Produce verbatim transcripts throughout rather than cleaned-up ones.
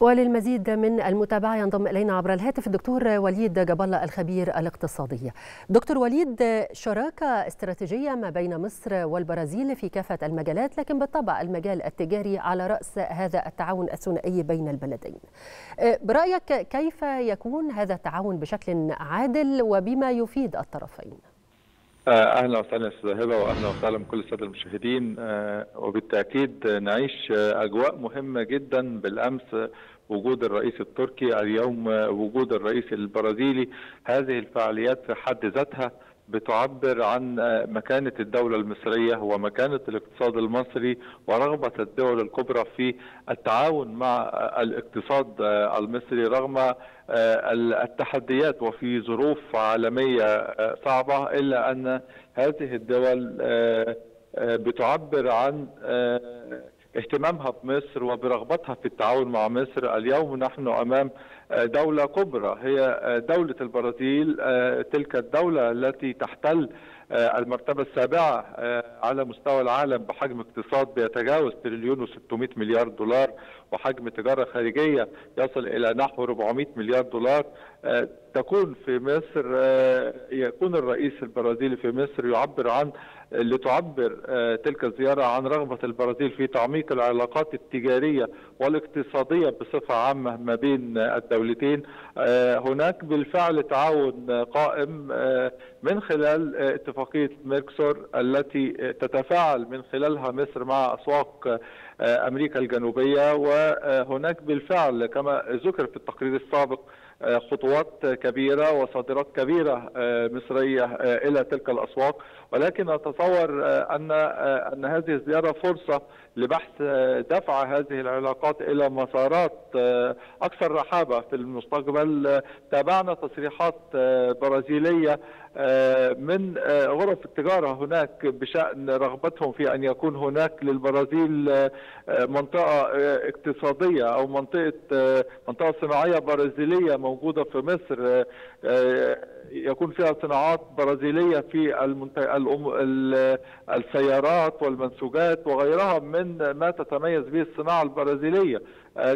وللمزيد من المتابعة ينضم إلينا عبر الهاتف الدكتور وليد جاب الله الخبير الاقتصادي. دكتور وليد، شراكة استراتيجية ما بين مصر والبرازيل في كافة المجالات، لكن بالطبع المجال التجاري على رأس هذا التعاون الثنائي بين البلدين. برأيك كيف يكون هذا التعاون بشكل عادل وبما يفيد الطرفين؟ اهلا وسهلا استاذه هبه، واهلا وسهلا بكل الساده المشاهدين. وبالتاكيد نعيش اجواء مهمه جدا. بالامس وجود الرئيس التركي، اليوم وجود الرئيس البرازيلي، هذه الفعاليات في حد ذاتها بتعبر عن مكانة الدولة المصرية ومكانة الاقتصاد المصري ورغبة الدول الكبرى في التعاون مع الاقتصاد المصري رغم التحديات وفي ظروف عالمية صعبة، إلا أن هذه الدول بتعبر عن اهتمامها بمصر وبرغبتها في التعاون مع مصر. اليوم نحن أمام دولة كبرى هي دولة البرازيل، تلك الدولة التي تحتل المرتبة السابعة على مستوى العالم بحجم اقتصاد بيتجاوز تريليون وستمائة مليار دولار، وحجم تجارة خارجية يصل إلى نحو أربعمائة مليار دولار. تكون في مصر، يكون الرئيس البرازيلي في مصر يعبر عن لتعبر تلك الزيارة عن رغبة البرازيل في تعميق العلاقات التجارية والاقتصادية بصفة عامة ما بين الدولتين. هناك بالفعل تعاون قائم من خلال اتفاقية ميركسور التي تتفاعل من خلالها مصر مع أسواق أمريكا الجنوبية، وهناك بالفعل كما ذكر في التقرير السابق خطوات كبيرة وصادرات كبيرة مصرية إلى تلك الأسواق. ولكن أتصور أن أن هذه الزيارة فرصة لبحث دفع هذه العلاقات إلى مسارات أكثر رحابة في المستقبل. تابعنا تصريحات برازيلية من غرف التجارة هناك بشأن رغبتهم في أن يكون هناك للبرازيل منطقة اقتصادية أو منطقة منطقة صناعية برازيلية موجودة في مصر يكون فيها صناعات برازيلية في السيارات والمنسوجات وغيرها من ما تتميز به الصناعة البرازيلية.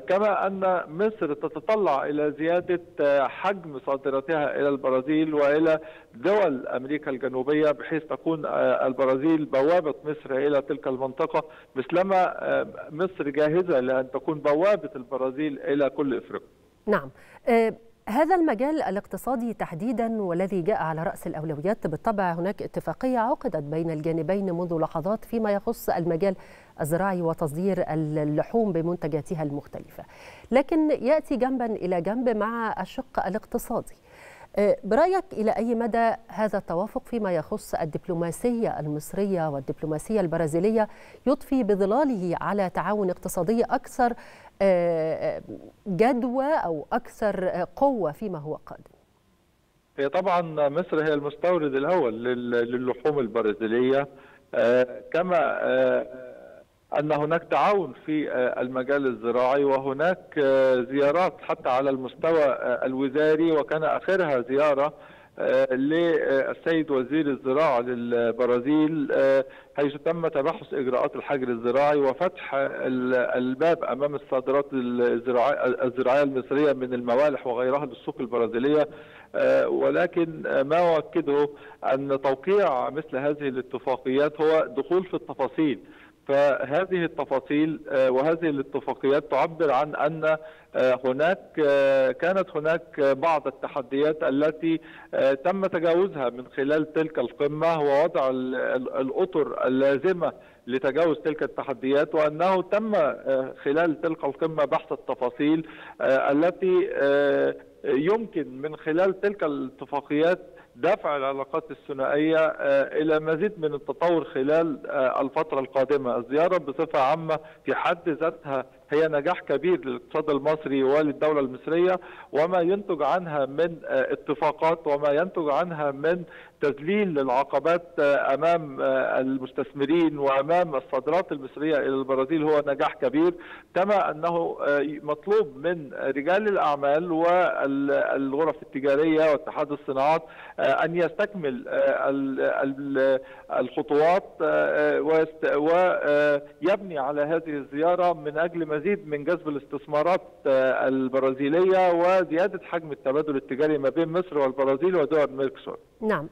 كما أن مصر تتطلع إلى زيادة حجم صادراتها إلى البرازيل وإلى دول أمريكا الجنوبية، بحيث تكون البرازيل بوابة مصر إلى تلك المنطقة، مثلما مصر جاهزة لأن تكون بوابة البرازيل إلى كل إفريقيا. نعم، هذا المجال الاقتصادي تحديدا والذي جاء على رأس الأولويات، بالطبع هناك اتفاقية عقدت بين الجانبين منذ لحظات فيما يخص المجال الزراعي وتصدير اللحوم بمنتجاتها المختلفة، لكن يأتي جنبا إلى جنب مع الشق الاقتصادي. برأيك إلى أي مدى هذا التوافق فيما يخص الدبلوماسية المصرية والدبلوماسية البرازيلية يضفي بظلاله على تعاون اقتصادي أكثر جدوى أو أكثر قوة فيما هو قادم؟ هي طبعا مصر هي المستورد الأول للحوم البرازيلية، كما أن هناك تعاون في المجال الزراعي وهناك زيارات حتى على المستوى الوزاري، وكان آخرها زيارة للسيد وزير الزراعة للبرازيل حيث تم تباحث إجراءات الحجر الزراعي وفتح الباب أمام الصادرات الزراعية المصرية من الموالح وغيرها للسوق البرازيلية. ولكن ما أؤكده أن توقيع مثل هذه الاتفاقيات هو دخول في التفاصيل، فهذه التفاصيل وهذه الاتفاقيات تعبر عن أن هناك كانت هناك بعض التحديات التي تم تجاوزها من خلال تلك القمة ووضع الأطر اللازمة لتجاوز تلك التحديات، وأنه تم خلال تلك القمة بحث التفاصيل التي يمكن من خلال تلك الاتفاقيات دفع العلاقات الثنائية إلى مزيد من التطور خلال الفترة القادمة. الزيارة بصفة عامة في حد ذاتها هي نجاح كبير للاقتصاد المصري وللدولة المصرية، وما ينتج عنها من اتفاقات وما ينتج عنها من تذليل العقبات امام المستثمرين وامام الصادرات المصريه الى البرازيل هو نجاح كبير. كما انه مطلوب من رجال الاعمال والغرف التجاريه واتحاد الصناعات ان يستكمل الخطوات ويبني على هذه الزياره من اجل مزيد من جذب الاستثمارات البرازيليه وزياده حجم التبادل التجاري ما بين مصر والبرازيل ودول ميركسور. نعم.